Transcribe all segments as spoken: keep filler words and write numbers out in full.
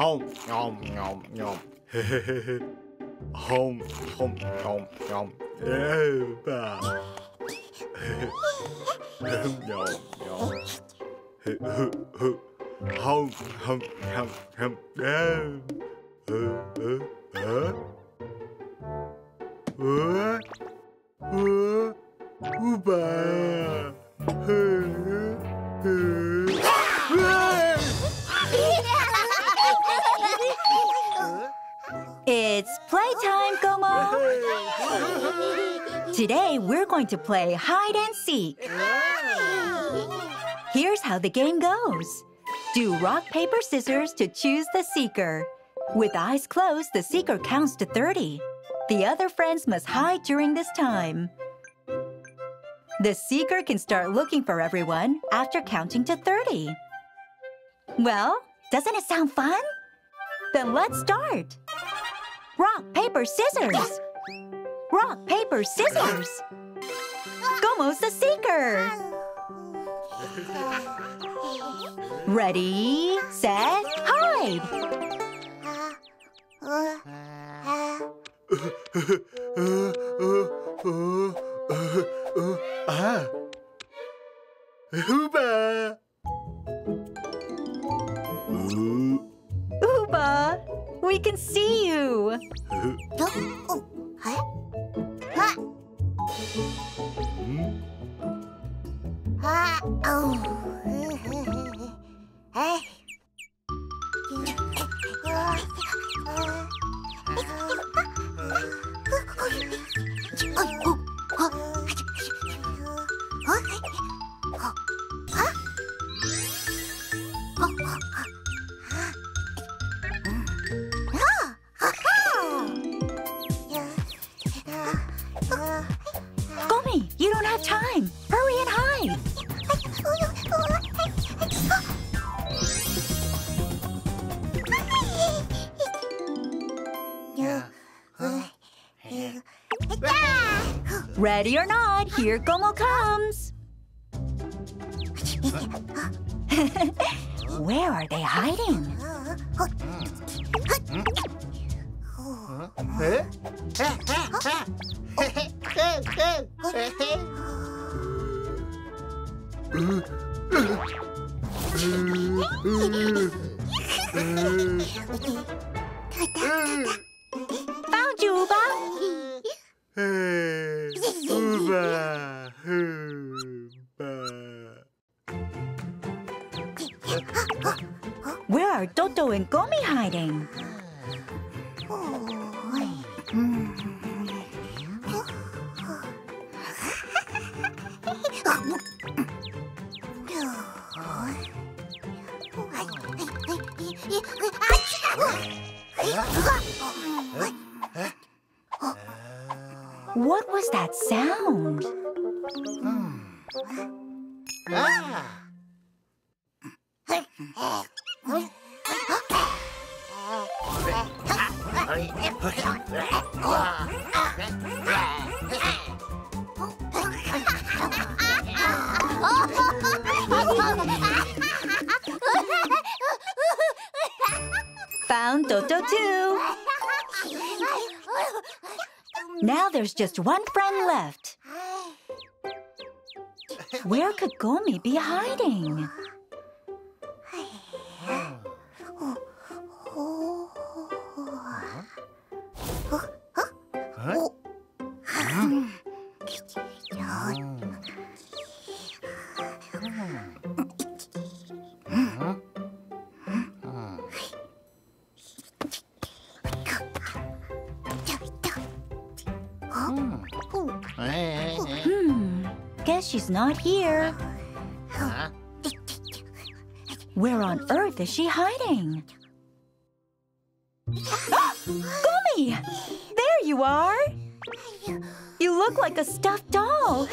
Home, home, home, home. Home, home, home, home. Uba. Home, home, home. Home, home, home, home. Home, home, home. Uba. It's playtime, Gomo! Today, we're going to play hide and seek. Here's how the game goes. Do rock, paper, scissors to choose the seeker. With eyes closed, the seeker counts to thirty. The other friends must hide during this time. The seeker can start looking for everyone after counting to thirty. Well, doesn't it sound fun? Then let's start. Rock, paper, scissors. Rock, paper, scissors. Gomo's the seeker. Ready, set, hide. Uh, uh, ah. Uba. Uh. Uba, we can see you. Uh. Oh. Huh? Huh? Hmm? Ah. Oh. Hey. Oh. Huh? Huh? Huh? Huh? Gomi, you don't have time. Hurry and hide. Ready or not, here Gomo comes. Where are they hiding? Found you, Uba. Hey, Uba, Uba. Where are Toto and Gomi hiding? What was that sound? Hmm. Ah. Found Toto too. Now there's just one friend left. Where could Gomi be hiding? She's not here. Huh? Where on earth is she hiding? Gomi! There you are! You look like a stuffed doll.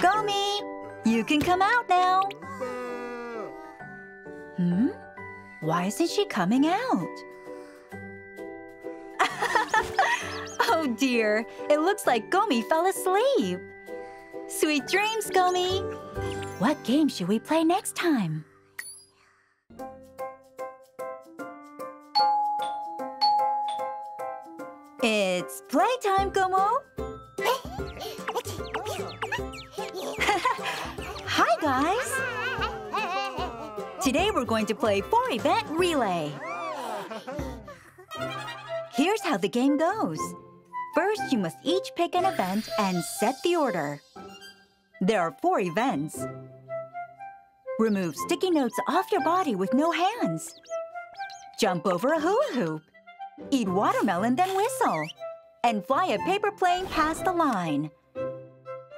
Gomi, you can come out now. Hmm? Why isn't she coming out? Oh dear, it looks like Gomi fell asleep. Sweet dreams, Gomi! What game should we play next time? It's playtime, Gomo! Hi, guys! Today we're going to play four-event relay. Here's how the game goes. First, you must each pick an event and set the order. There are four events. Remove sticky notes off your body with no hands. Jump over a hula hoop. Eat watermelon, then whistle. And fly a paper plane past the line.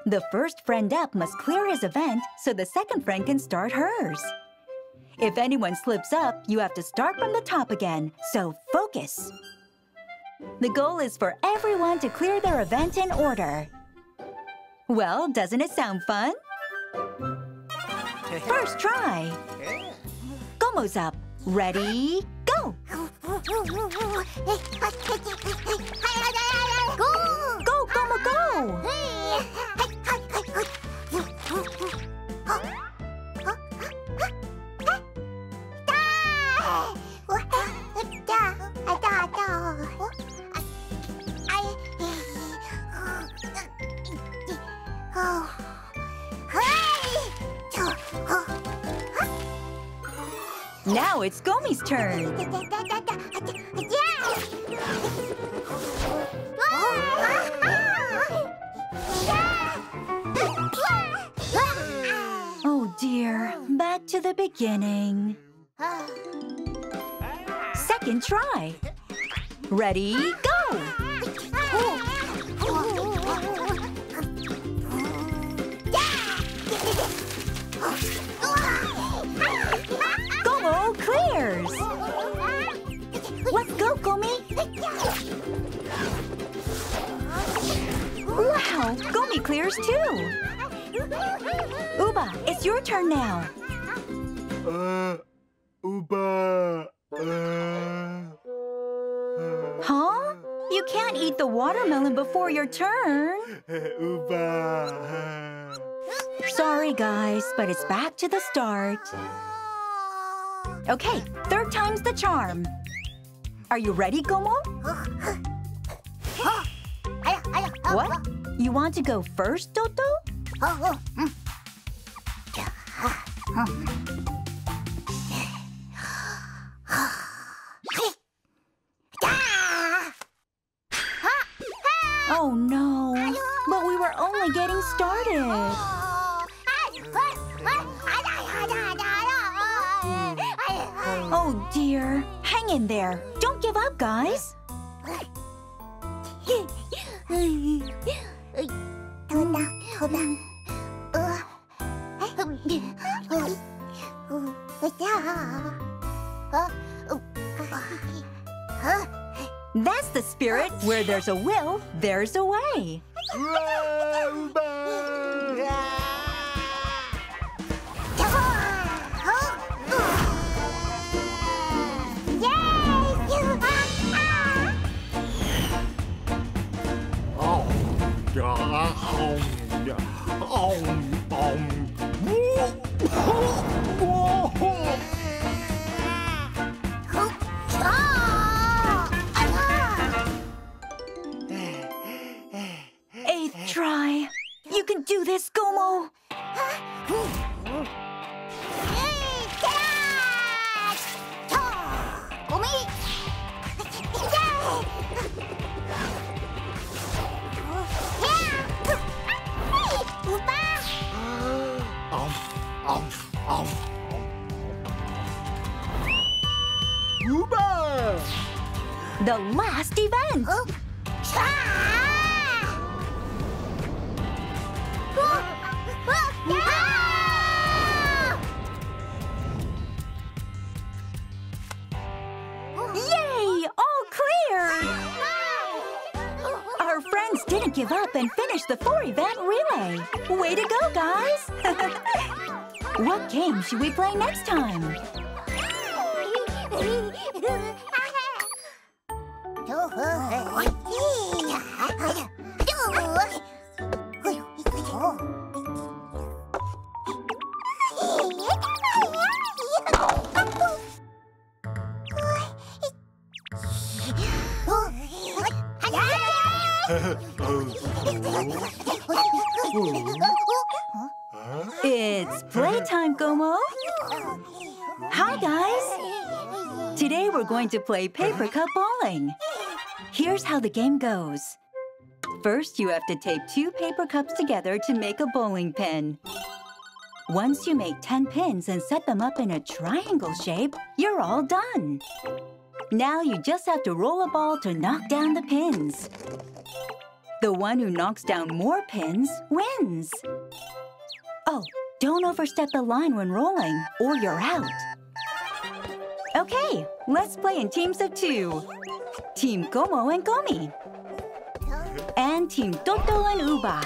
The first friend up must clear his event so the second friend can start hers. If anyone slips up, you have to start from the top again, so focus. The goal is for everyone to clear their event in order. Well, doesn't it sound fun? First try! Gomo's up. Ready, go! Go! Go, Gomo, go! Now it's Gomi's turn. Oh dear, back to the beginning. Second try. Ready, go! Gomo clears! Let's go, Gomi! Wow, Gomi clears too! Uba, it's your turn now. Uh, Uba... Uh... Huh? You can't eat the watermelon before your turn. Uba. Sorry, guys, but it's back to the start. Okay, third time's the charm. Are you ready, Gomo? What? You want to go first, Toto? Oh no, but we were only getting started. Oh dear, hang in there. Don't give up, guys. That's the spirit. Where there's a will, there's a way. The last event! Oh. Yay! All clear! Our friends didn't give up and finished the four-event relay. Way to go, guys! What game should we play next time? It's playtime, Gomo. Hi, guys. Today we're going to play paper cup bowling. Here's how the game goes. First, you have to tape two paper cups together to make a bowling pin. Once you make ten pins and set them up in a triangle shape, you're all done. Now you just have to roll a ball to knock down the pins. The one who knocks down more pins wins. Oh, don't overstep the line when rolling, or you're out. Okay, let's play in teams of two. Team Gomo and Gomi. And Team Toto and Uba.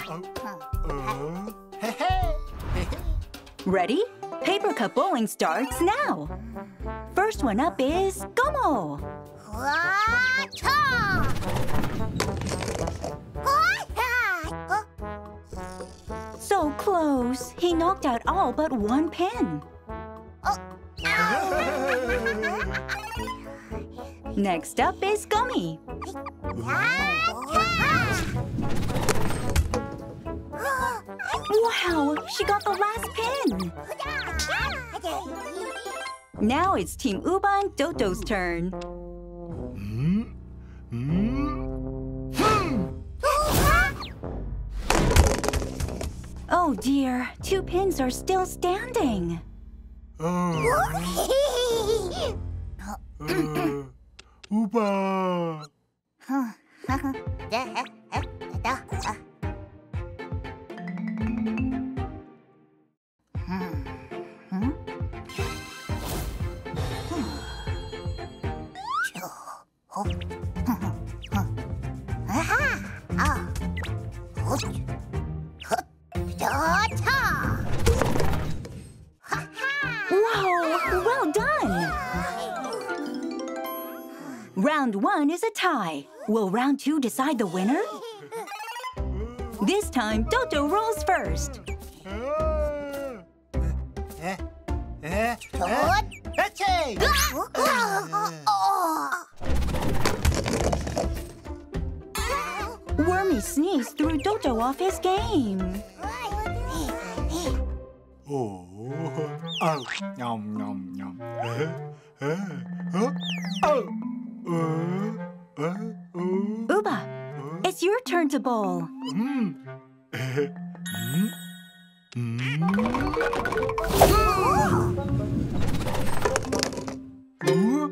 Ready? Paper cup bowling starts now. First one up is Gomo. So close. He knocked out all but one pin. Oh. Next up is Gomi. Wow, she got the last pin. Now it's Team Uba and Toto's turn. Hmm? Hmm? Hmm. Oh dear, two pins are still standing. Uh, uh, Uba! Round one is a tie. Will round two decide the winner? This time, Toto rolls first. Wormy sneezed threw Toto off his game. Oh, oh, nom, nom, nom. Uh, uh, oh. Uh, uh, uh, Uba, uh, it's your turn to bowl. Mm. mm. Mm.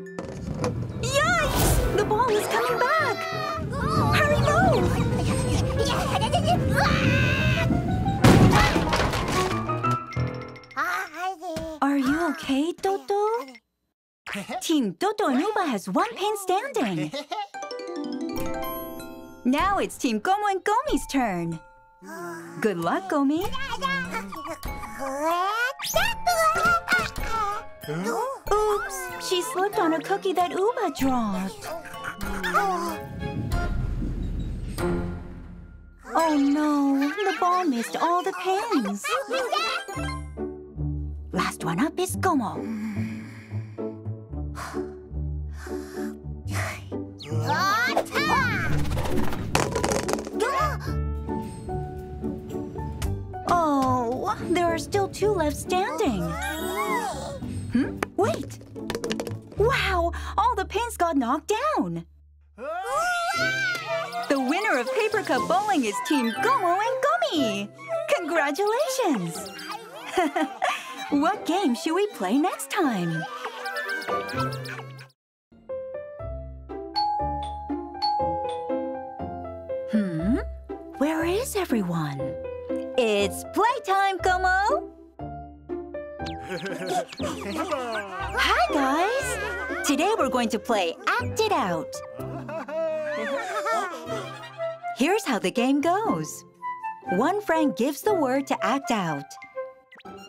Yikes! The ball is coming back! Hurry, move! Are you okay, Toto? Team Toto and Uba has one pin standing. Now it's Team Gomo and Gomi's turn. Good luck, Gomi. Oops, she slipped on a cookie that Uba dropped. Oh no, the ball missed all the pins. Last one up is Gomo. Oh, there are still two left standing. Hmm? Wait! Wow, all the pins got knocked down. The winner of paper cup bowling is Team Gomo and Gomi. Congratulations! What game should we play next time? Hmm? Where is everyone? It's playtime, Gomo! Hi, guys! Today we're going to play Act It Out. Here's how the game goes. One friend gives the word to act out.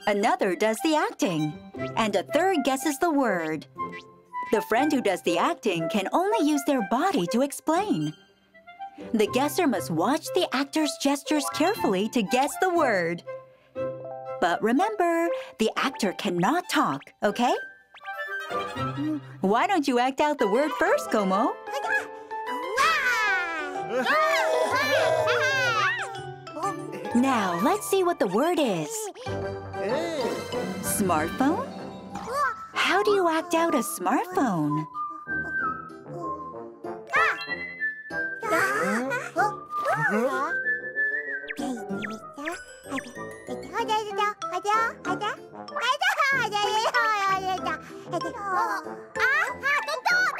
Another does the acting. And a third guesses the word. The friend who does the acting can only use their body to explain. The guesser must watch the actor's gestures carefully to guess the word. But remember, the actor cannot talk, okay? Why don't you act out the word first, Gomo? Now, let's see what the word is. Smartphone? How do you act out a smartphone?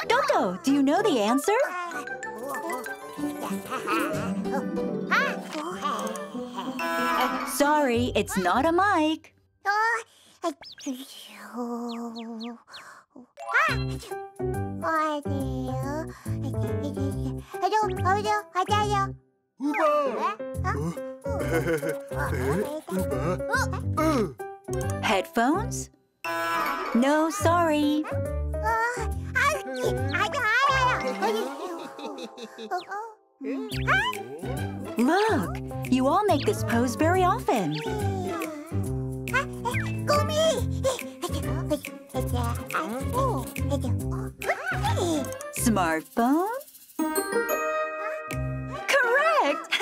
Toto, do you know the answer? Sorry, it's not a mic. Headphones? No, sorry. Look, you all make this pose very often. Smartphone? Correct!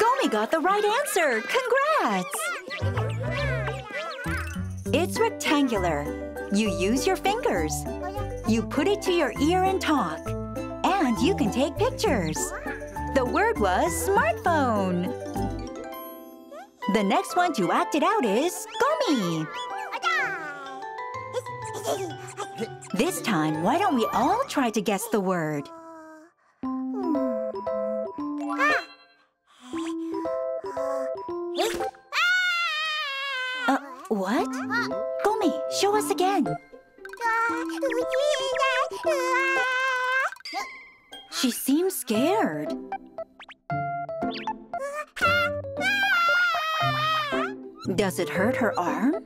Gomi got the right answer! Congrats! It's rectangular. You use your fingers. You put it to your ear and talk. And you can take pictures. The word was smartphone. The next one to act it out is Gomi. This time, why don't we all try to guess the word? Uh, what? Gomi, show us again. She seems scared. Does it hurt her arm?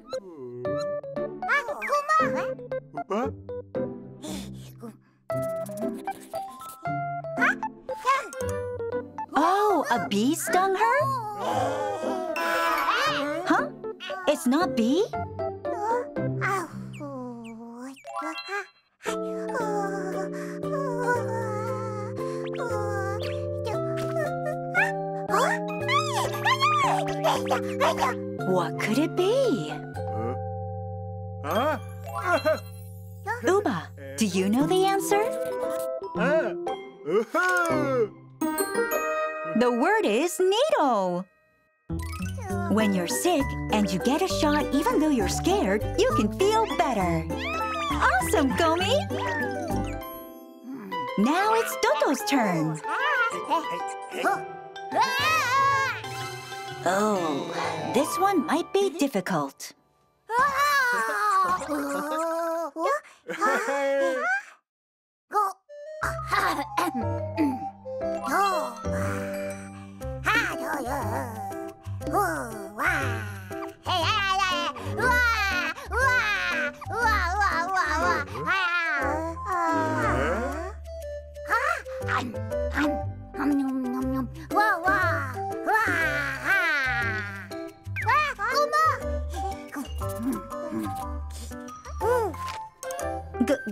Oh, a bee stung her? Huh? It's not bee? What could it be? Huh? Uba, do you know the answer? The word is needle. When you're sick and you get a shot even though you're scared, you can feel better. Awesome, Gomi! Now it's Toto's turn. Oh, this one might be difficult.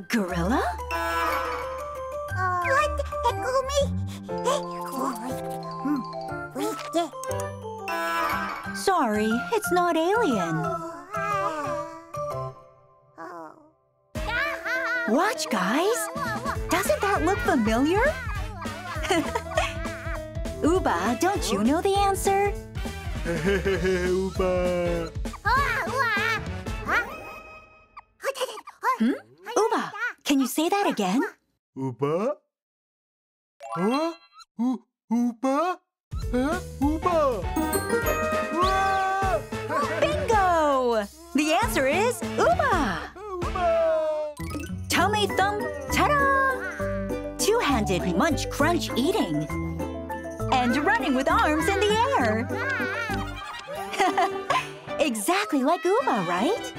Gorilla? What? Sorry, it's not alien. Watch, guys. Doesn't that look familiar? Uba, don't you know the answer? Uba. Hmm? Uba, can you say that again? Uba? Huh? Uba? Huh? Uba! Bingo! The answer is Uba! Uba! Tummy thump, ta-da! Two-handed munch crunch eating. And running with arms in the air. Exactly like Uba, right?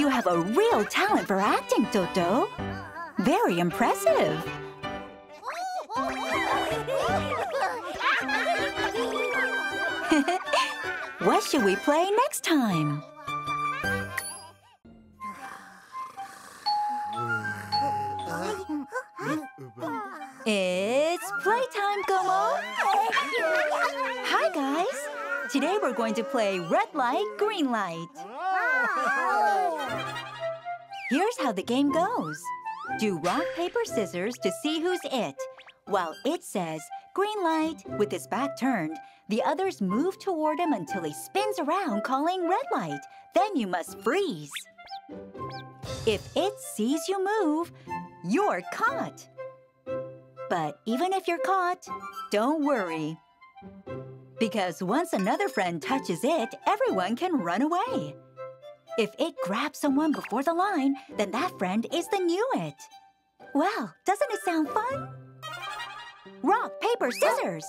You have a real talent for acting, Toto. Very impressive. What should we play next time? It's playtime, Gomo! Hi, guys! Today we're going to play Red Light, Green Light. Here's how the game goes. Do rock, paper, scissors to see who's it. While it says green light with his back turned, the others move toward him until he spins around calling red light. Then you must freeze. If it sees you move, you're caught. But even if you're caught, don't worry. Because once another friend touches it, everyone can run away. If it grabs someone before the line, then that friend is the new it. Well, doesn't it sound fun? Rock, paper, scissors!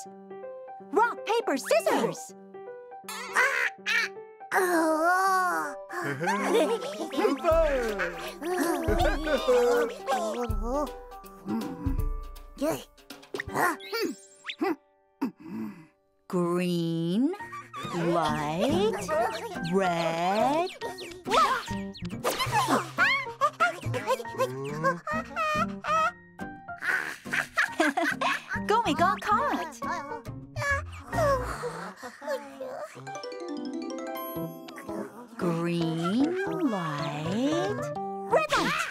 Rock, paper, scissors! Green, light, red, Gomi got caught. Green, light, red light.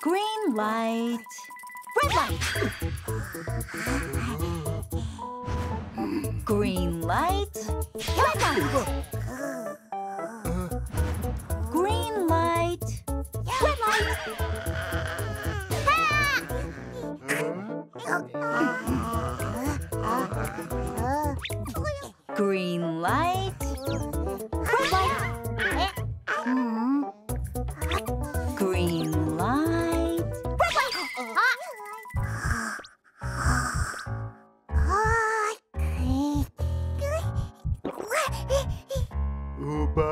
Green light, red light. Green light, red light. Green light, red light. Green light, red light. Green light. Uba?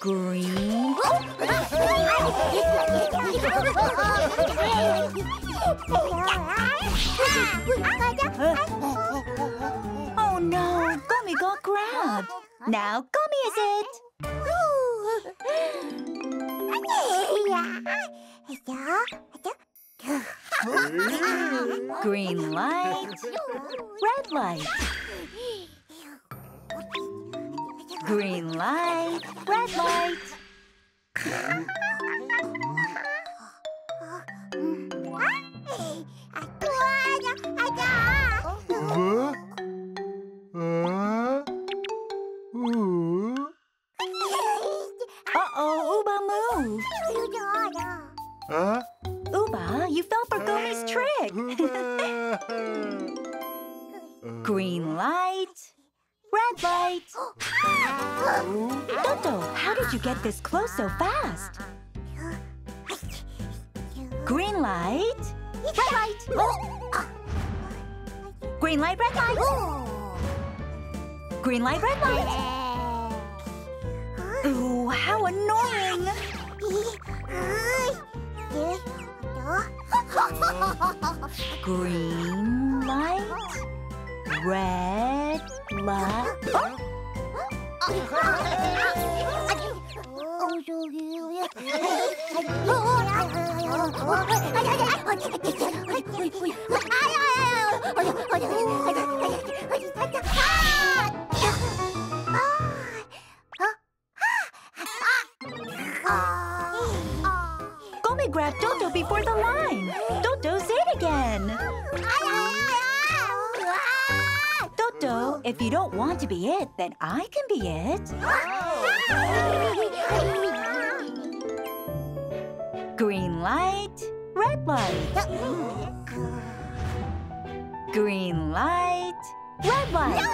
Green. Oh no, Gomi got grabbed. Now Gomi is it. Green light, red light. Green light, red light. Uh-oh, Uba, move. Huh? Uba, you fell for Gomi's trick. Green light. Red light! Toto, how did you get this close so fast? Green light! Red light! Green light, red light! Green light, red light! Ooh, how annoying! Green light, red light. Light. Gomi grabbed Toto before the line. Toto's it again. Toto, if you don't want to be it, then I can be it. Green light, red light. Green light, red light.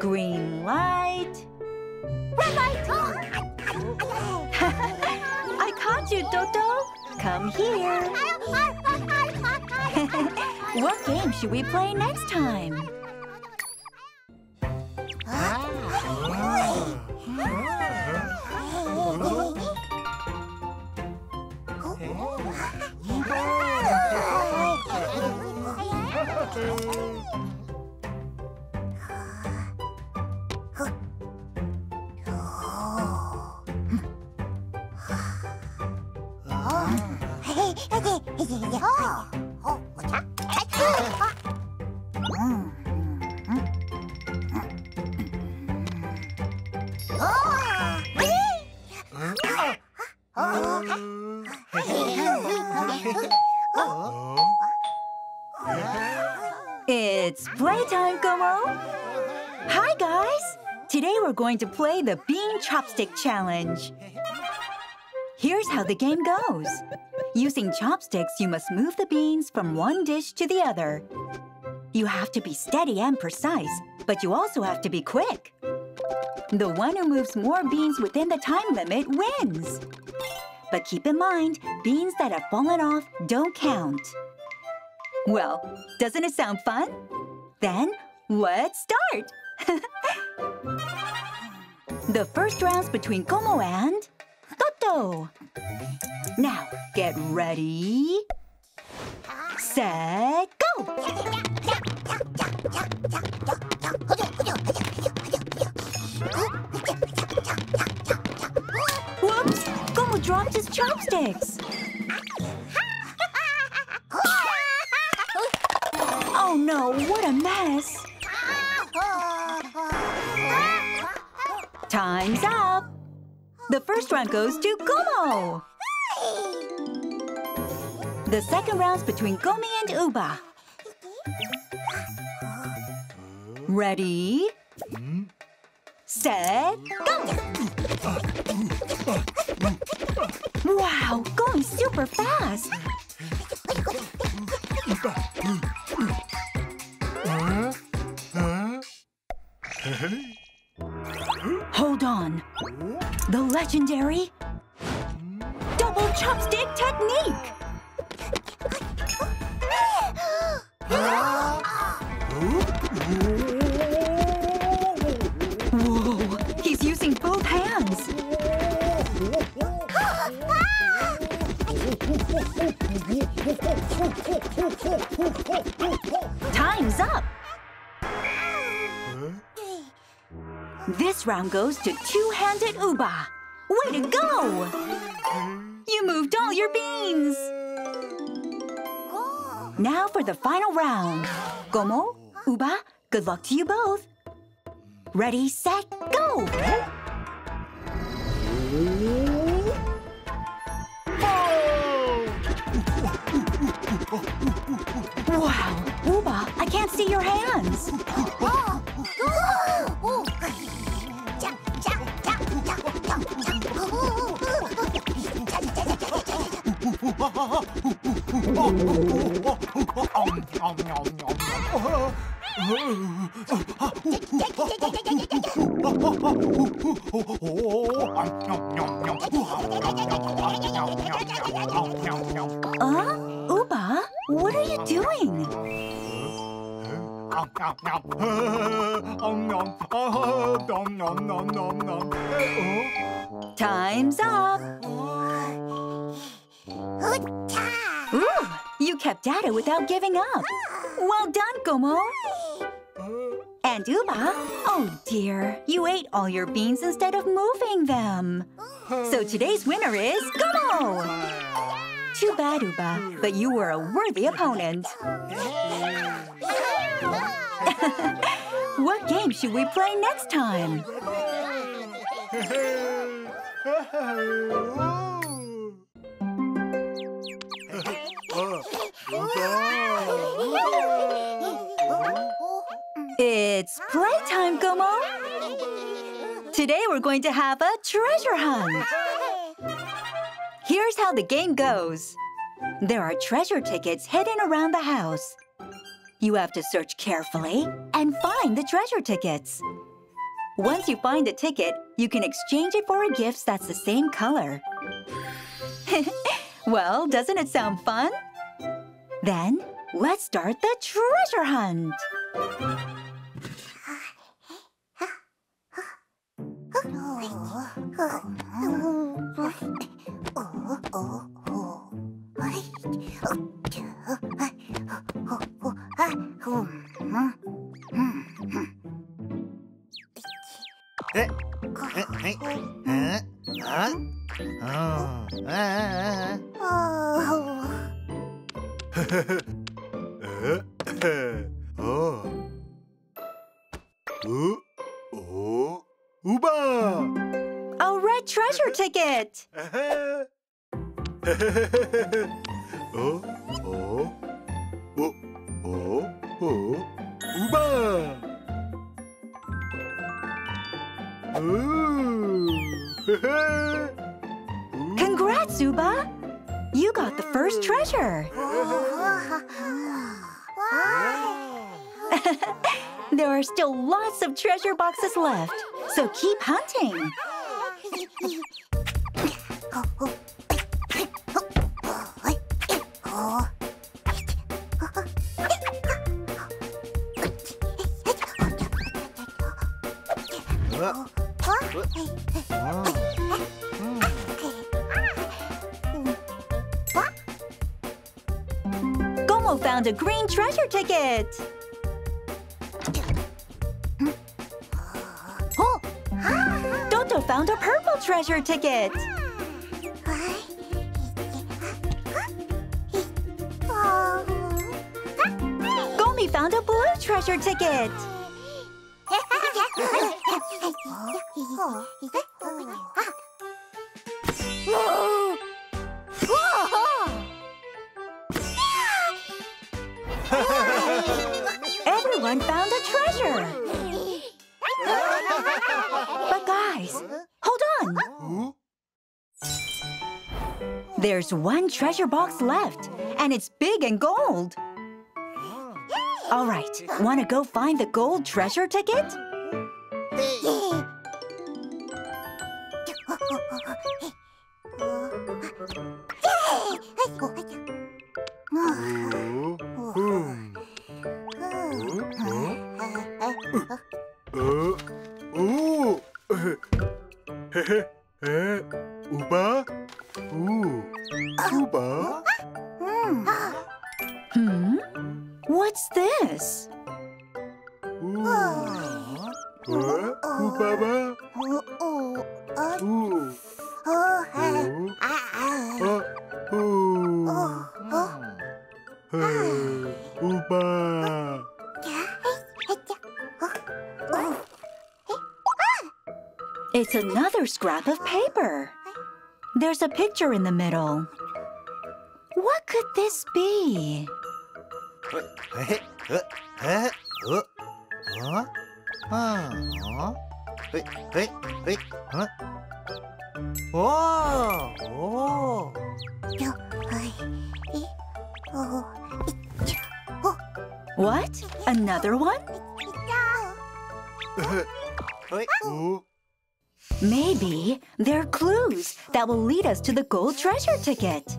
Green light, red light. I caught you, Toto. Come here. What game should we play next time? It's playtime, Gomo! Hi, guys! Today we're going to play the Bean Chopstick Challenge. Here's how the game goes. Using chopsticks, you must move the beans from one dish to the other. You have to be steady and precise, but you also have to be quick. The one who moves more beans within the time limit wins. But keep in mind, beans that have fallen off don't count. Well, doesn't it sound fun? Then, let's start! The first round's between Gomo and Toto. Now, get ready, set, go! Dropped his chopsticks. Oh no, what a mess. Time's up. The first round goes to Gomo. The second round's between Gomi and Uba. Ready? Set, go! Wow, going super fast! Hold on. The legendary double chopstick technique! Whoa, he's using both hands! Time's up! Huh? This round goes to two-handed Uba. Way to go! You moved all your beans! Now for the final round. Gomo, Uba, good luck to you both. Ready, set, go! Wow, Uba, I can't see your hands. Huh? Uba, what are you doing? Time's up! Ooh, you kept at it without giving up. Well done, Gomo! And Uba, oh dear, you ate all your beans instead of moving them. So today's winner is Gomo! Too bad, Uba, but you were a worthy opponent. What game should we play next time? It's playtime, Gomo! Today we're going to have a treasure hunt! Here's how the game goes. There are treasure tickets hidden around the house. You have to search carefully and find the treasure tickets. Once you find a ticket, you can exchange it for a gift that's the same color. Well, doesn't it sound fun? Then, let's start the treasure hunt! Congrats, Uba! You got the first treasure! There are still lots of treasure boxes left, so keep hunting! Gomo found a green treasure ticket! Oh. Toto found a purple treasure ticket! Gomi found a blue treasure ticket! Everyone found a treasure! But guys, hold on! There's one treasure box left, and it's big and gold! All right, wanna go find the gold treasure ticket? Uba? Ooh. Uba? Hmm. Hmm? What's this? Uba? Ooh. Uba. It's another scrap of paper. There's a picture in the middle. What could this be? What? Another one? Maybe they're clues that will lead us to the gold treasure ticket.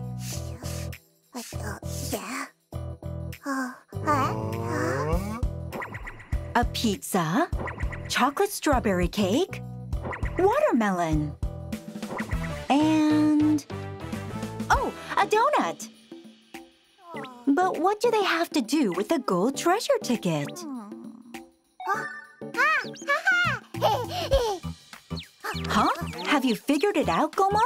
A pizza, chocolate strawberry cake, watermelon, and... oh, a donut! But what do they have to do with the gold treasure ticket? Huh? Have you figured it out, Gomo?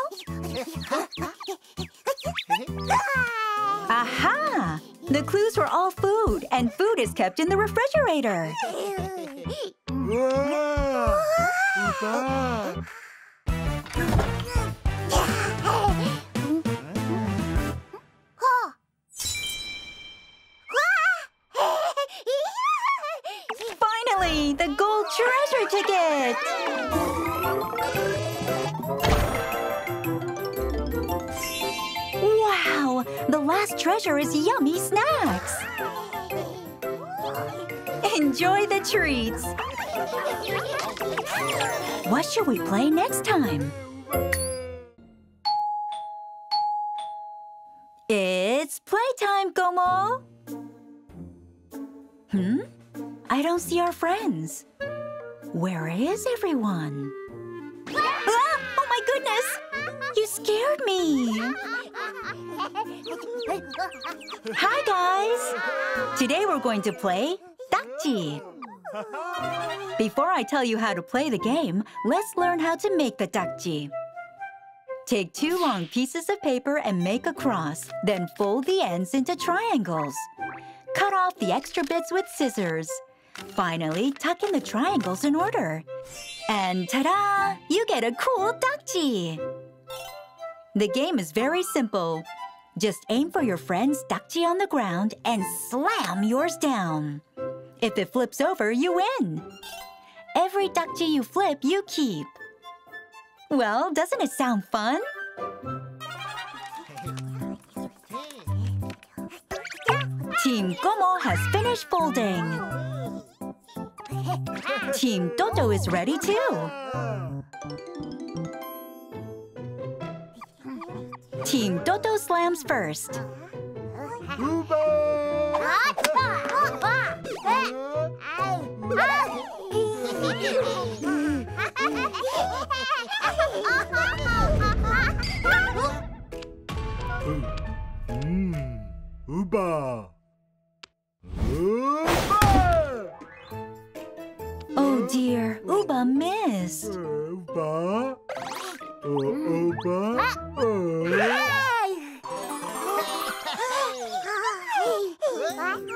Aha! The clues were all food, and food is kept in the refrigerator. Finally, the gold treasure ticket! Wow! The last treasure is yummy snacks! Enjoy the treats! What should we play next time? It's playtime, Gomo! Hmm? I don't see our friends. Where is everyone? Ah! Oh my goodness! You scared me! Hi guys! Today we're going to play ddakji. Before I tell you how to play the game, let's learn how to make the ddakji. Take two long pieces of paper and make a cross, then fold the ends into triangles. Cut off the extra bits with scissors. Finally, tuck in the triangles in order. And ta-da! You get a cool ddakji! The game is very simple. Just aim for your friend's ddakji on the ground and slam yours down. If it flips over, you win. Every ddakji you flip, you keep. Well, doesn't it sound fun? Team Gomo has finished folding. Team Toto is ready too. Team Toto slams first. Mmm, Uba. Oh dear, Uba missed. Uba. Oh, Uba. Oh.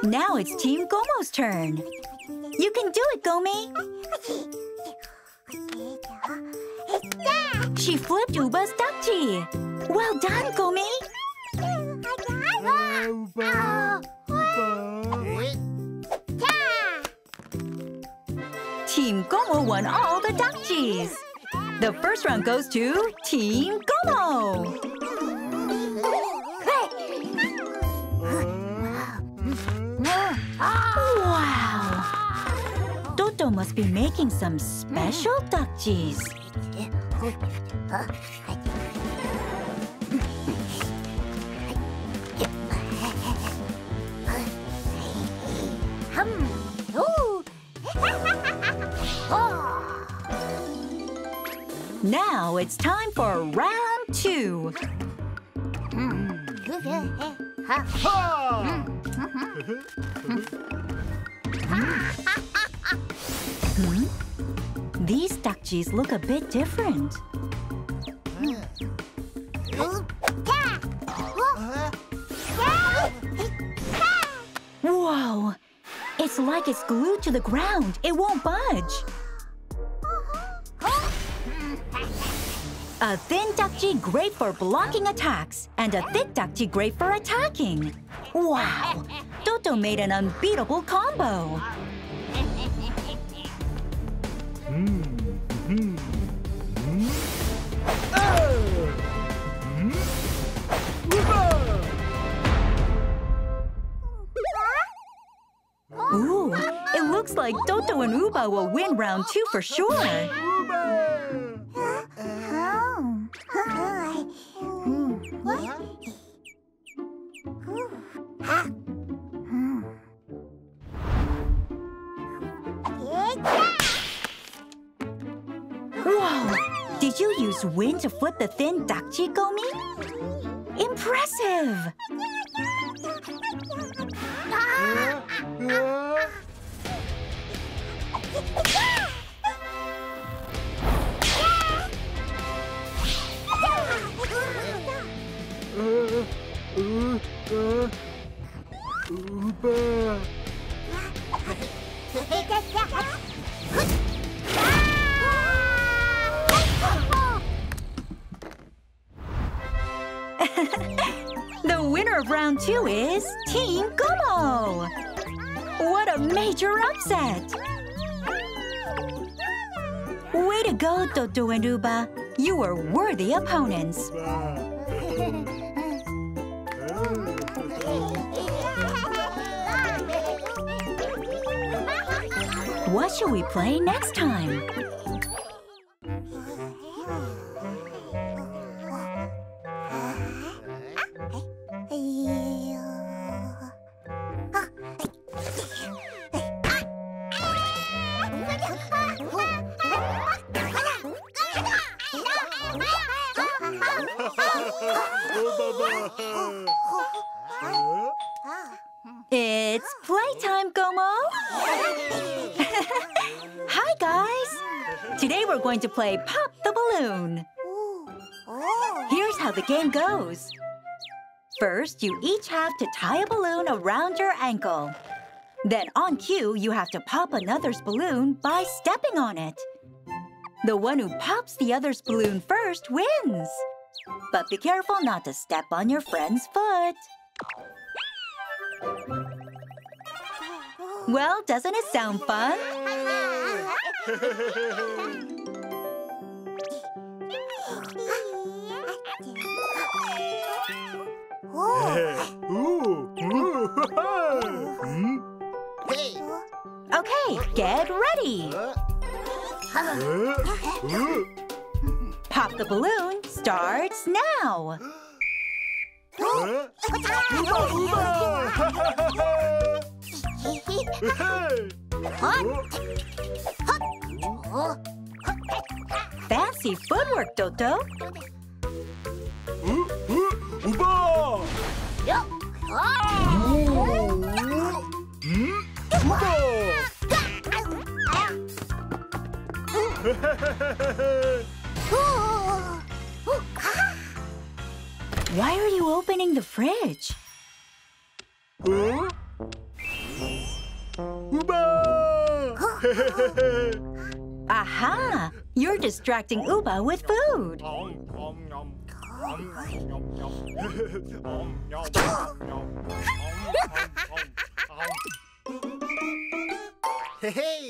Now it's Team Gomo's turn. You can do it, Gomi. She flipped Uba's ddakji. Well done, Gomi. Team Gomo won all the ddakjis. The first round goes to Team Gomo. Wow! Toto must be making some special ddakjis. Now it's time for round two. Hmm? These ddakjis look a bit different. Whoa! It's like it's glued to the ground. It won't budge. A thin ddakji great for blocking attacks, and a thick ddakji great for attacking. Wow! Toto made an unbeatable combo. Ooh, it looks like Toto and Uba will win round two for sure. Did you use wind to flip the thin ddakji, Gomi? Impressive! The winner of round two is Team Gomo! What a major upset! Way to go, Toto and Uba! You are worthy opponents! What should we play next time? Yeah. It's playtime, Gomo! Hi, guys! Today we're going to play Pop the Balloon. Here's how the game goes. First, you each have to tie a balloon around your ankle. Then, on cue, you have to pop another's balloon by stepping on it. The one who pops the other's balloon first wins. But be careful not to step on your friend's foot. Well, doesn't it sound fun? Okay, get ready! Pop the balloon starts now! Uba, Uba! Fancy footwork, Toto! Uba! Uba! Why are you opening the fridge? Huh? Uba! Aha! You're distracting Uba with food.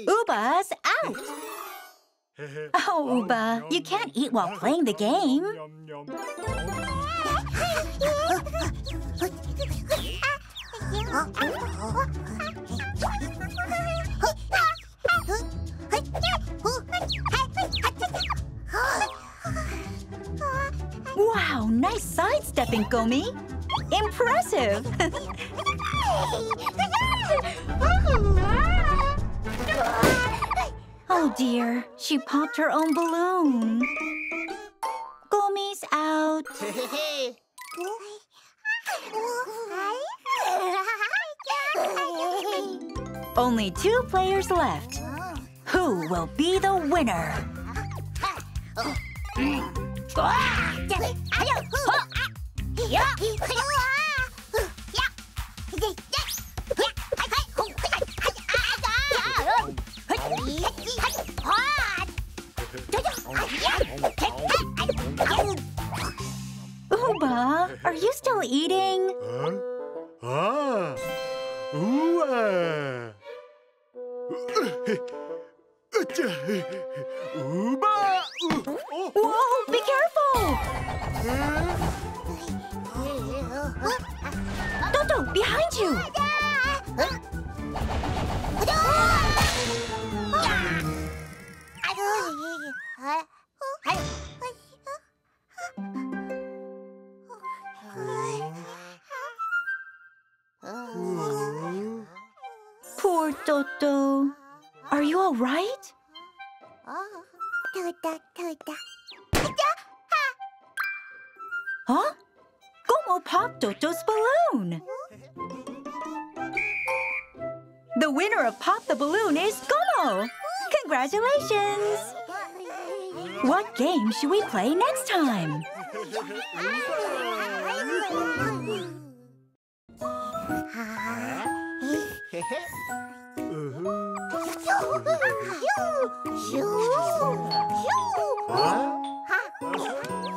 Uba's out! Oh, Uba, you can't eat while playing the game. Wow, nice sidestepping, Gomi. Impressive. Oh dear, she popped her own balloon. Gomi's out. Only two players left. Who will be the winner? Uba, are you still eating? Huh? Ah. Ooh, uh. Uba! Whoa, be careful! Toto, behind you! Poor Toto. Are you all right? Huh? Gomo popped Toto's balloon. The winner of Pop the Balloon is Gomo. Congratulations! What game should we play next time?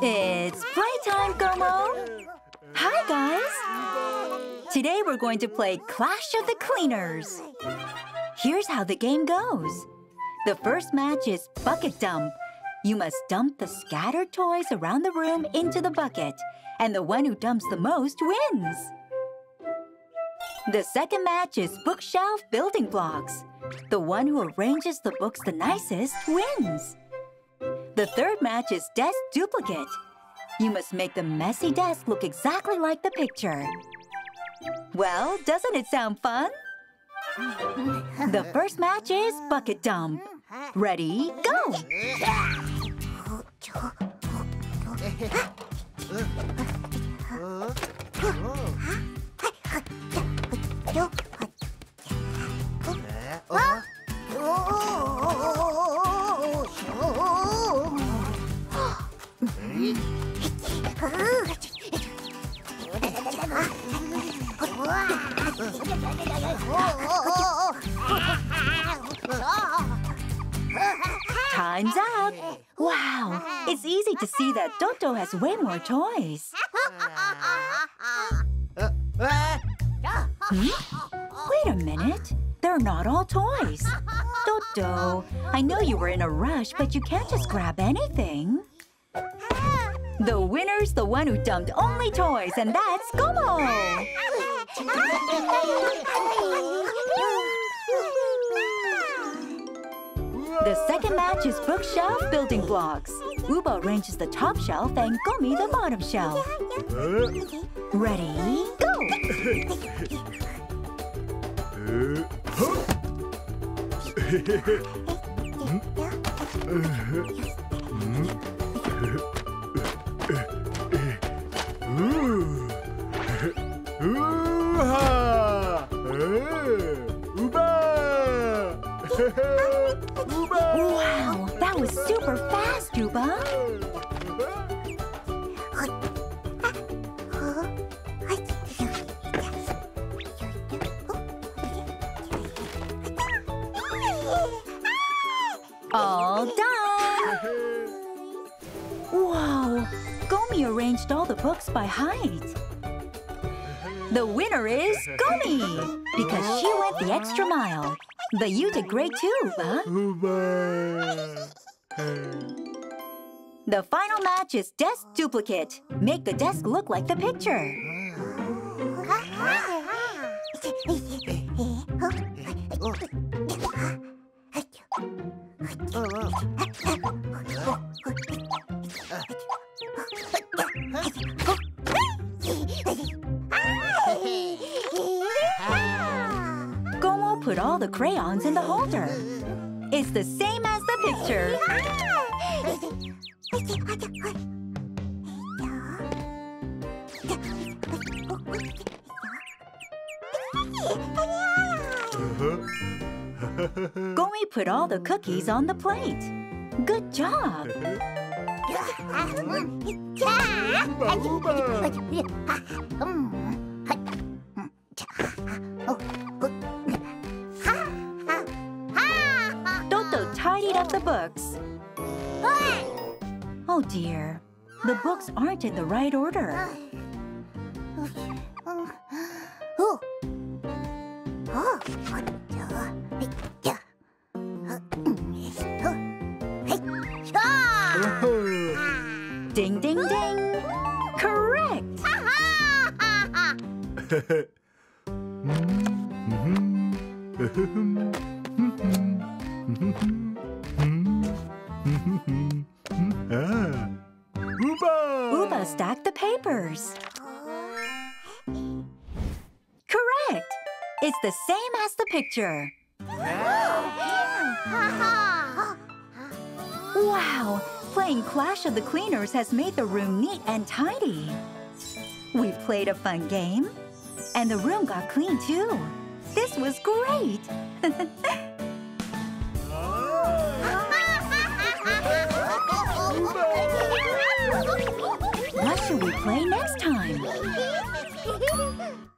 It's playtime, Gomo! Hi, guys! Today we're going to play Clash of the Cleaners. Here's how the game goes. The first match is Bucket Dump. You must dump the scattered toys around the room into the bucket, and the one who dumps the most wins. The second match is Bookshelf Building Blocks. The one who arranges the books the nicest wins. The third match is Desk Duplicate. You must make the messy desk look exactly like the picture. Well, doesn't it sound fun? The first match is Bucket Dump. Ready, go! Time's up! Wow! It's easy to see that Toto has way more toys. Hmm? Wait a minute. They're not all toys. Toto, I know you were in a rush, but you can't just grab anything. The winner's the one who dumped only toys, and that's Gomo! The second match is bookshelf building blocks. Uba arranges the top shelf and Gomi the bottom shelf. Ready, go! Uba! Wow, that was super fast, Uba. All done! Wow, Gomi arranged all the books by height. The winner is Gomi, because she went the extra mile. But you did great too, Uba. Uba. The final match is desk duplicate. Make the desk look like the picture. Put all the crayons in the holder. It's the same as the picture. Uh-huh. Gomi put all the cookies on the plate. Good job. Up the books. Oh dear, the books aren't in the right order. Ding, ding, ding! Correct! Ah. Uba! Uba stacked the papers. Correct! It's the same as the picture. Wow! Playing Clash of the Cleaners has made the room neat and tidy. We've played a fun game, and the room got clean too. This was great! What should we play next time?